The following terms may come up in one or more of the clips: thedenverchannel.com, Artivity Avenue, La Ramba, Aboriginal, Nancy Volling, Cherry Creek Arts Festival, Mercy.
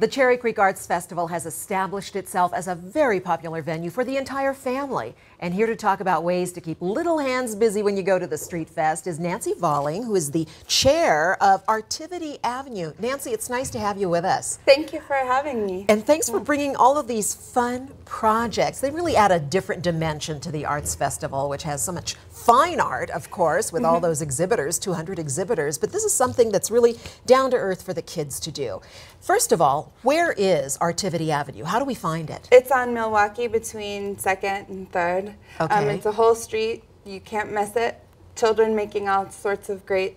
The Cherry Creek Arts Festival has established itself as a very popular venue for the entire family. And here to talk about ways to keep little hands busy when you go to the Street Fest is Nancy Volling, who is the chair of Artivity Avenue. Nancy, it's nice to have you with us. Thank you for having me. And thanks for bringing all of these fun projects. They really add a different dimension to the Arts Festival, which has so much fine art, of course, with all those exhibitors, 200 exhibitors. But this is something that's really down to earth for the kids to do. First of all, where is Artivity Avenue? How do we find it? It's on Milwaukee between 2nd and 3rd. Okay. It's a whole street. You can't miss it. Children making all sorts of great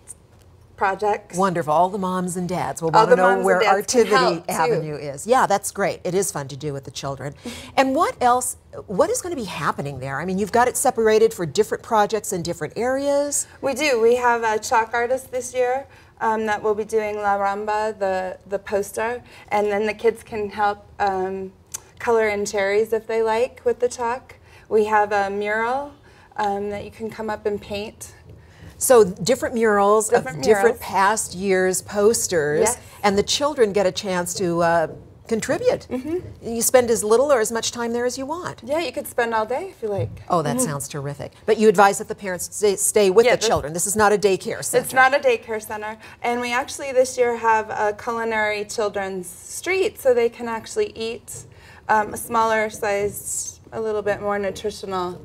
projects. Wonderful. All the moms and dads will want to know where Artivity Avenue is. Yeah, that's great. It is fun to do with the children. And what else? What is going to be happening there? I mean, you've got it separated for different projects in different areas. We do. We have a chalk artist this year that will be doing La Ramba, the poster, and then the kids can help color in cherries if they like with the chalk. We have a mural that you can come up and paint. So different murals of different past years' posters, yes. And the children get a chance to contribute. You spend as little or as much time there as you want. Yeah, you could spend all day if you like. Oh, that sounds terrific. But you advise that the parents stay with the children. This is not a daycare center. It's not a daycare center. And we actually this year have a culinary children's street, so they can actually eat a smaller sized, a little bit more nutritional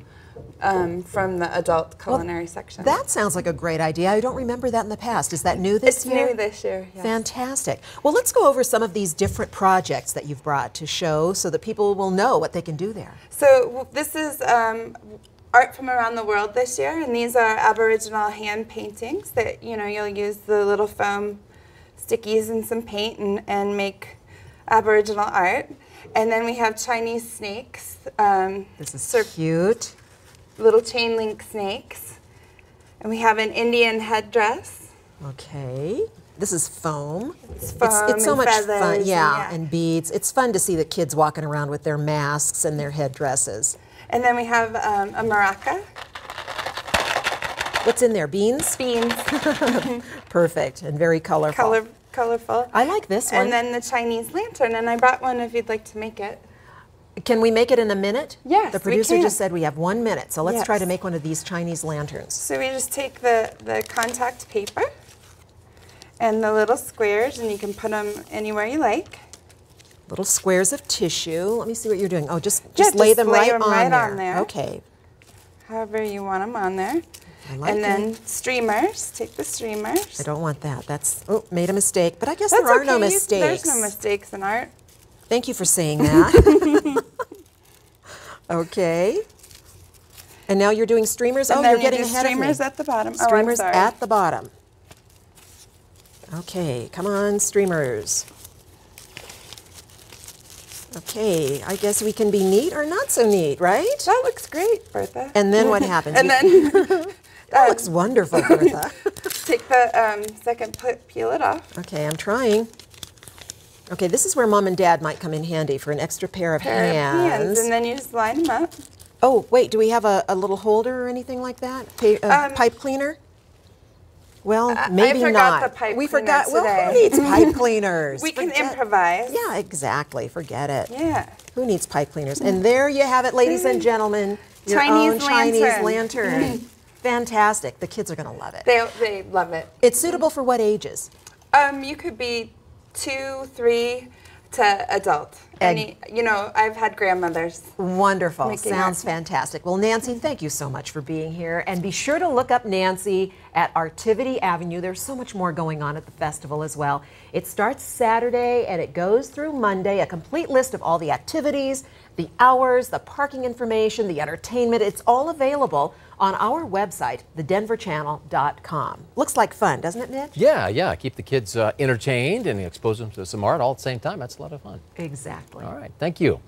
from the adult culinary section. That sounds like a great idea. I don't remember that in the past. Is that new this year? It's new this year, yes. Fantastic. Well, let's go over some of these different projects that you've brought to show so that people will know what they can do there. So this is art from around the world this year, and these are Aboriginal hand paintings that, you know, you'll use the little foam stickies and some paint and make Aboriginal art. And then we have Chinese snakes. This is cute. Little chain link snakes. And we have an Indian headdress. Okay. This is foam. It's foam. It's so much fun. Yeah, and beads. It's fun to see the kids walking around with their masks and their headdresses. And then we have a maraca. What's in there? Beans? Beans. Perfect. And very colorful. Colorful. I like this one. And then the Chinese lantern, and I brought one if you'd like to make it. Can we make it in a minute? Yes, the producer just said we have 1 minute, so let's try to make one of these Chinese lanterns. So we just take the contact paper and the little squares, and you can put them anywhere you like. Little squares of tissue. Let me see what you're doing. Oh, just lay them right on there. Okay. However you want them on there. Then streamers, take the streamers. I don't want that. That's, oh, made a mistake. But I guess there are no mistakes. There's no mistakes in art. Thank you for saying that. Okay. And now you're doing streamers. And you're getting ahead of me. Streamers at the bottom. Streamers at the bottom. Okay, come on, streamers. Okay, I guess we can be neat or not so neat, right? That looks great, Bertha. And then what happens? And then that looks wonderful, Bertha. Take the second peel it off. Okay, I'm trying. Okay, this is where mom and dad might come in handy for an extra pair of hands. And then you just line them up. Oh, wait, do we have a little holder or anything like that? Pipe cleaner? Well, maybe not. The pipe cleaner today. Well, who needs pipe cleaners? We can improvise. Yeah, exactly. Forget it. Yeah. Who needs pipe cleaners? And there you have it, ladies and gentlemen. Your own Chinese lantern. Fantastic. The kids are going to love it. They love it. It's suitable for what ages? You could be 2, 3 to adult. Any, you know, I've had grandmothers. Wonderful. Sounds fantastic. Well, Nancy, thank you so much for being here. And be sure to look up Nancy at Artivity Avenue. There's so much more going on at the festival as well. It starts Saturday and it goes through Monday. A complete list of all the activities, the hours, the parking information, the entertainment. It's all available on our website, thedenverchannel.com. Looks like fun, doesn't it, Mitch? Yeah. Keep the kids entertained and expose them to some art all at the same time. That's a lot of fun. Exactly. All right. Thank you.